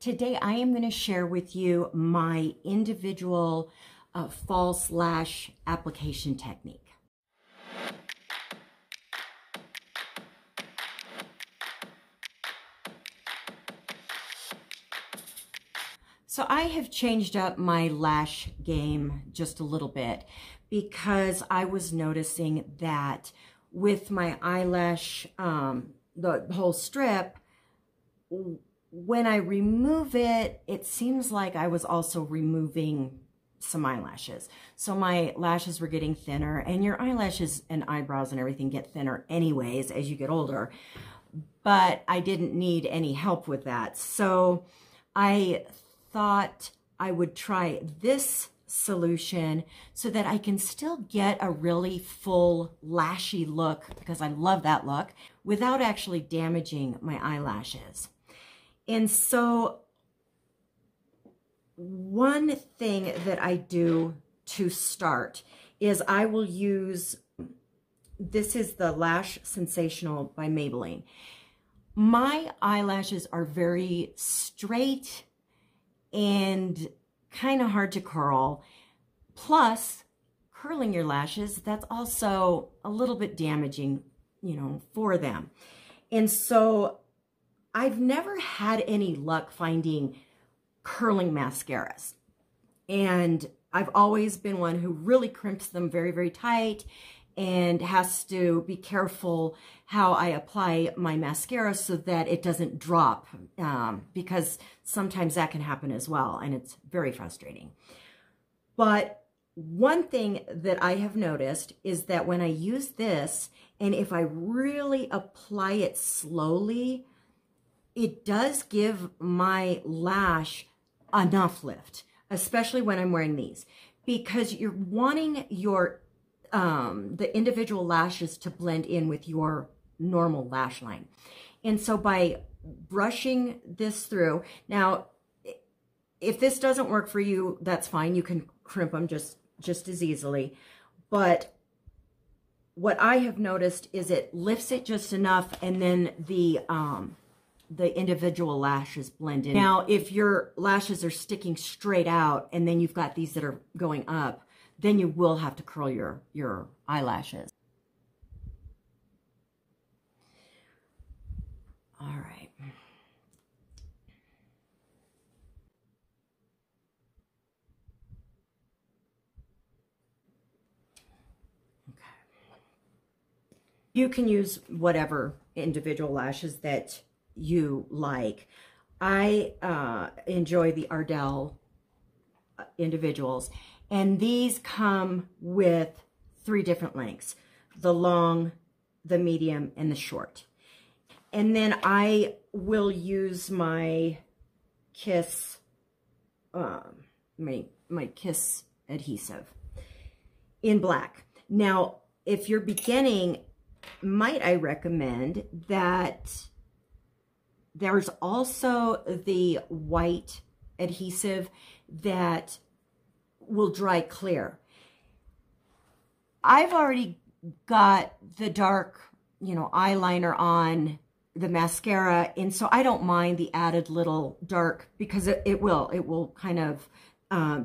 Today I am going to share with you my individual false lash application technique. So I have changed up my lash game just a little bit because I was noticing that with my eyelash, the whole strip, when I remove it, it seems like I was also removing some eyelashes. So my lashes were getting thinner, and your eyelashes and eyebrows and everything get thinner anyways as you get older. But I didn't need any help with that. So I thought I would try this solution so that I can still get a really full lashy look, because I love that look, without actually damaging my eyelashes. And so one thing that I do to start is I will use, this is the Lash Sensational by Maybelline. My eyelashes are very straight and kind of hard to curl. Plus, curling your lashes, that's also a little bit damaging, you know, for them. And so I've never had any luck finding curling mascaras. And I've always been one who really crimps them very, very tight and has to be careful how I apply my mascara so that it doesn't drop, because sometimes that can happen as well, and it's very frustrating. But one thing that I have noticed is that when I use this, and if I really apply it slowly, it does give my lash enough lift, especially when I'm wearing these, because you're wanting your the individual lashes to blend in with your normal lash line. And so by brushing this through, now if this doesn't work for you, that's fine. You can crimp them just as easily. But what I have noticed is it lifts it just enough, and then the individual lashes blend in. Now, if your lashes are sticking straight out and then you've got these that are going up, then you will have to curl your eyelashes. All right. Okay. You can use whatever individual lashes that you like. I enjoy the Ardell individuals. And these come with 3 different lengths: the long, the medium, and the short. And then I will use my KISS, my KISS adhesive in black. Now, if you're beginning, might I recommend that there's also the white adhesive that will dry clear. I've already got the dark, you know, eyeliner on the mascara, and so I don't mind the added little dark, because it will kind of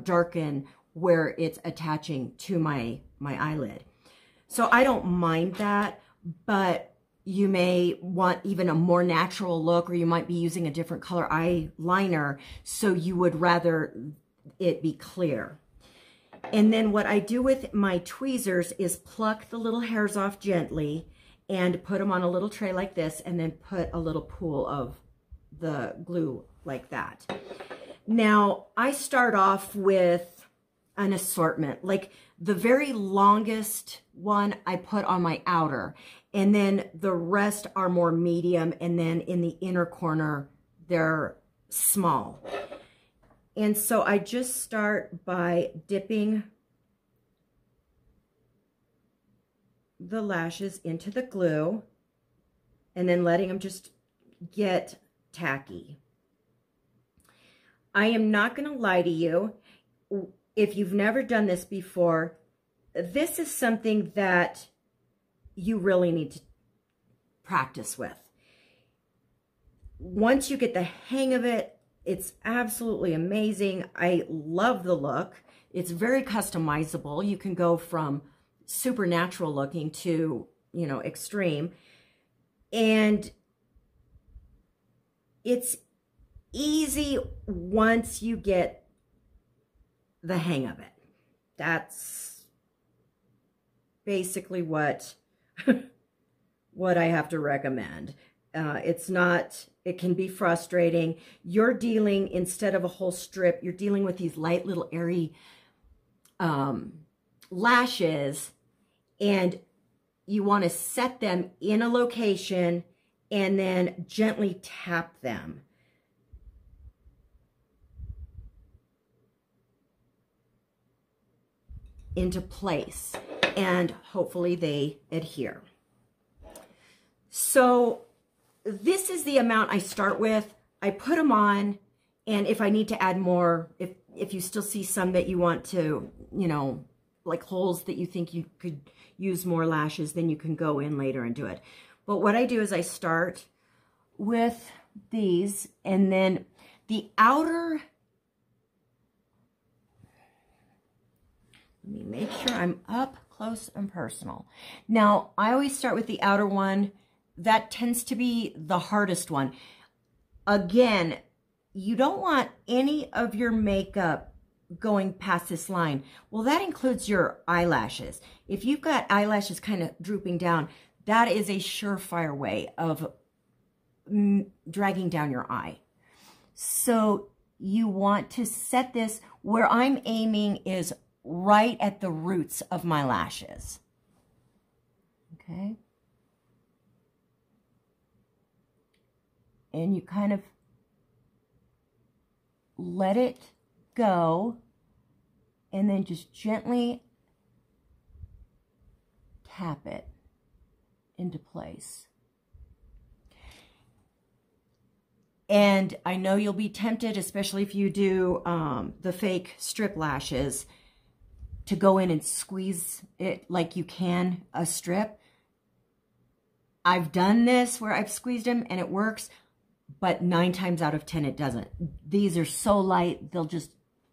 darken where it's attaching to my eyelid. So I don't mind that, but you may want even a more natural look, or you might be using a different color eyeliner, so you would rather it be clear. And then what I do with my tweezers is pluck the little hairs off gently and put them on a little tray like this, and then put a little pool of the glue like that. Now, I start off with an assortment. Like the very longest one I put on my outer, and then the rest are more medium, and then in the inner corner, they're small. And so I just start by dipping the lashes into the glue and then letting them just get tacky. I am not going to lie to you. If you've never done this before, this is something that you really need to practice with. Once you get the hang of it, It's absolutely amazing. I love the look. It's very customizable. You can go from supernatural looking to, you know, extreme. And it's easy once you get the hang of it. That's basically what what I have to recommend. It's not, it can be frustrating. You're dealing, instead of a whole strip, you're dealing with these light little airy lashes, and you want to set them in a location and then gently tap them. Into place, and hopefully they adhere. So this is the amount I start with. I put them on, and if I need to add more, if you still see some that you want to, you know, like holes that you think you could use more lashes, then you can go in later and do it. But what I do is I start with these, and then the outer, let me make sure I'm up close and personal. Now, I always start with the outer one. That tends to be the hardest one. Again, you don't want any of your makeup going past this line. Well, that includes your eyelashes. If you've got eyelashes kind of drooping down, that is a surefire way of dragging down your eye. So you want to set this, where I'm aiming is right at the roots of my lashes. Okay. And you kind of let it go, and then just gently tap it into place. And I know you'll be tempted, especially if you do the fake strip lashes, to go in and squeeze it like you can a strip. I've done this where I've squeezed them and it works, but 9 times out of 10 it doesn't. These are so light, they'll just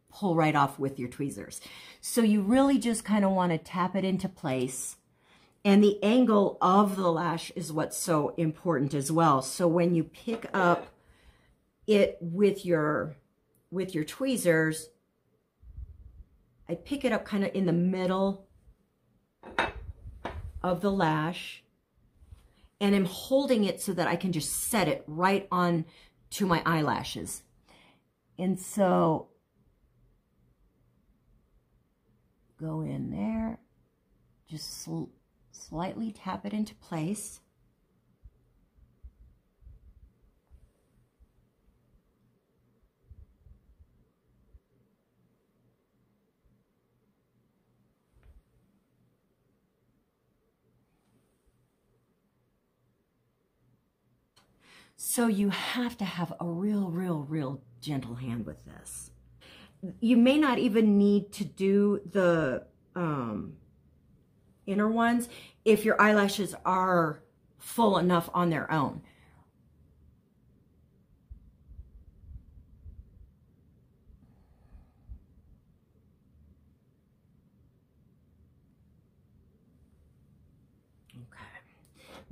pull right off with your tweezers. So you really just kind of want to tap it into place. And the angle of the lash is what's so important as well. So when you pick up it with your tweezers, I pick it up kind of in the middle of the lash, and I'm holding it so that I can just set it right on to my eyelashes. And so go in there, just slightly tap it into place. So you have to have a real gentle hand with this. You may not even need to do the inner ones if your eyelashes are full enough on their own.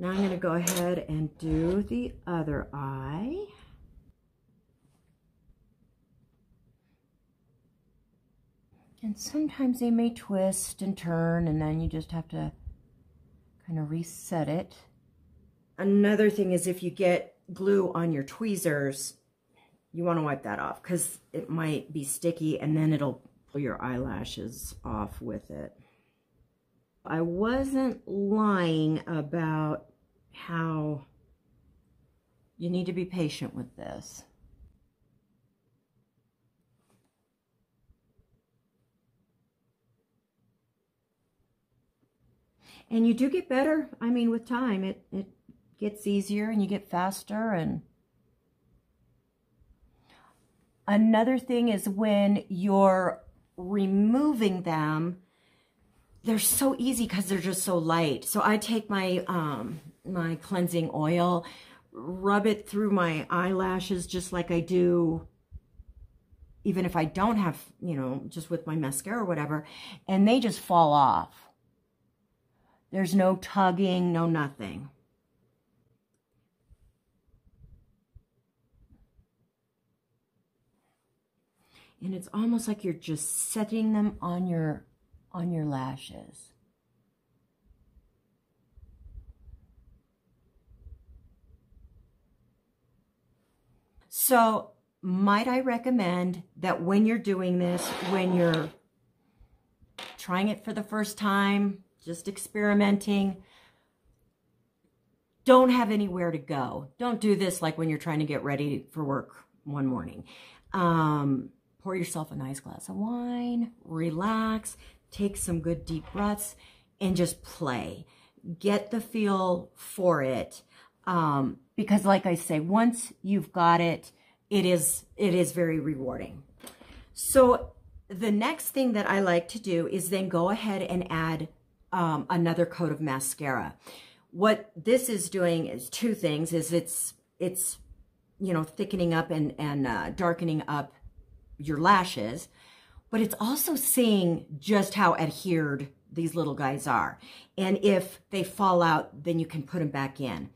Now I'm going to go ahead and do the other eye. And sometimes they may twist and turn, and then you just have to kind of reset it. Another thing is, if you get glue on your tweezers, you want to wipe that off because it might be sticky and then it'll pull your eyelashes off with it. I wasn't lying about how you need to be patient with this. And you do get better. I mean, with time, it gets easier and you get faster. And another thing is, when you're removing them, they're so easy because they're just so light. So I take my my cleansing oil, rub it through my eyelashes just like I do even if I don't have, you know, just with my mascara or whatever, and they just fall off. There's no tugging, no nothing. And it's almost like you're just setting them on your lashes. So might I recommend that when you're doing this, when you're trying it for the first time, just experimenting, don't have anywhere to go. Don't do this like when you're trying to get ready for work one morning. Pour yourself a nice glass of wine, relax, take some good deep breaths, and just play. Get the feel for it. Because like I say, once you've got it, it is very rewarding. So the next thing that I like to do is then go ahead and add another coat of mascara. What this is doing is two things, is it's you know, thickening up and darkening up your lashes, but it's also seeing just how adhered these little guys are. And if they fall out, then you can put them back in.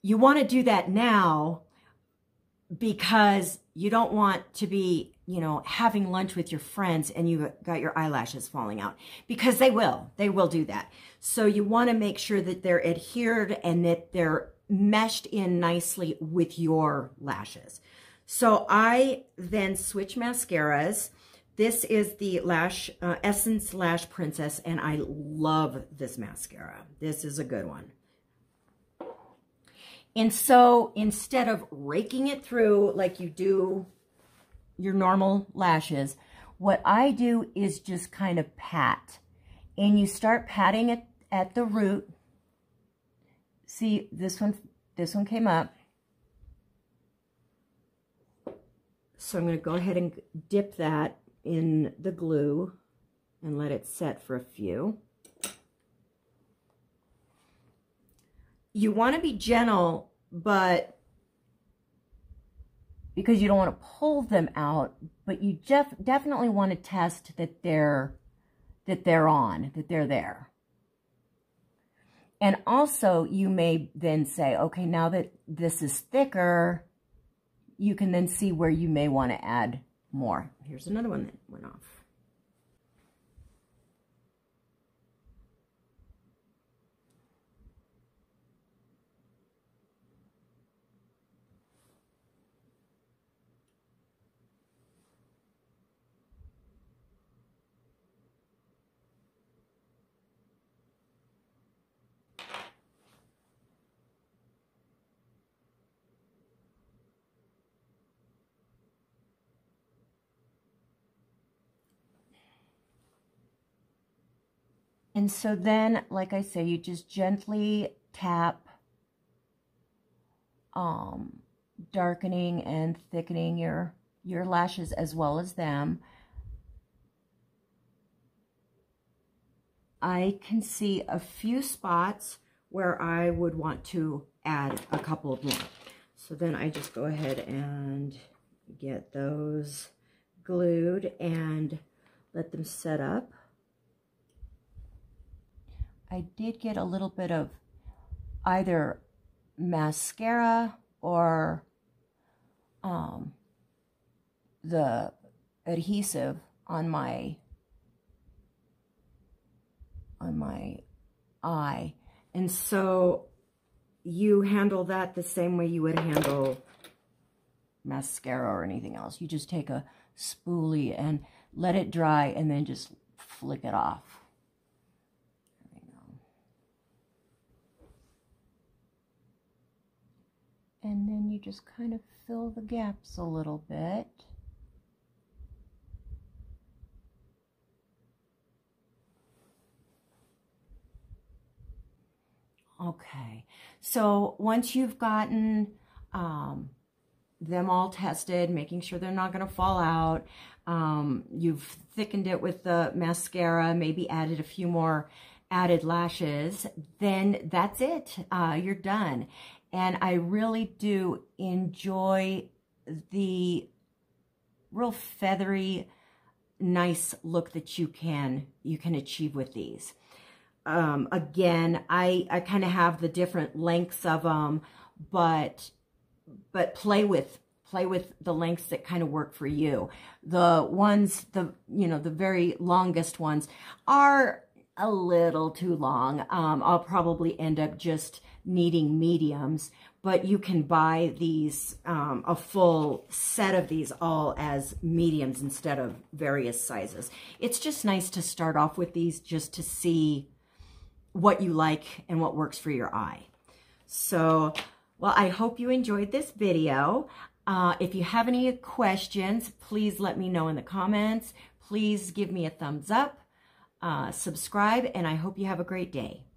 You want to do that now because you don't want to be, you know, having lunch with your friends and you got your eyelashes falling out, because they will do that. So you want to make sure that they're adhered and that they're meshed in nicely with your lashes. So I then switch mascaras. This is the Essence Lash Princess, and I love this mascara. This is a good one. And so instead of raking it through like you do your normal lashes, what I do is just kind of pat. And you start patting it at the root. See, this one came up. So I'm going to go ahead and dip that in the glue and let it set for a few. You want to be gentle, but because you don't want to pull them out, but you definitely want to test that they're there. And also you may then say, okay, now that this is thicker, you can then see where you may want to add more. Here's another one that went off. And so then, like I say, you just gently tap, darkening and thickening your lashes as well as them. I can see a few spots where I would want to add a couple of more. So then I just go ahead and get those glued and let them set up. I did get a little bit of either mascara or the adhesive on my eye. And so you handle that the same way you would handle mascara or anything else. You just take a spoolie and let it dry and then just flick it off. And then you just kind of fill the gaps a little bit. Okay, so once you've gotten them all tested, making sure they're not going to fall out, you've thickened it with the mascara, maybe added a few more added lashes, then that's it. You're done. And I really do enjoy the real feathery, nice look that you can achieve with these. Again, I kind of have the different lengths of them, but play with the lengths that kind of work for you. The ones, the very longest ones are a little too long. I'll probably end up just needing mediums, but you can buy these, a full set of these all as mediums instead of various sizes. It's just nice to start off with these just to see what you like and what works for your eye. So, well, I hope you enjoyed this video. If you have any questions, please let me know in the comments. Please give me a thumbs up, subscribe, and I hope you have a great day.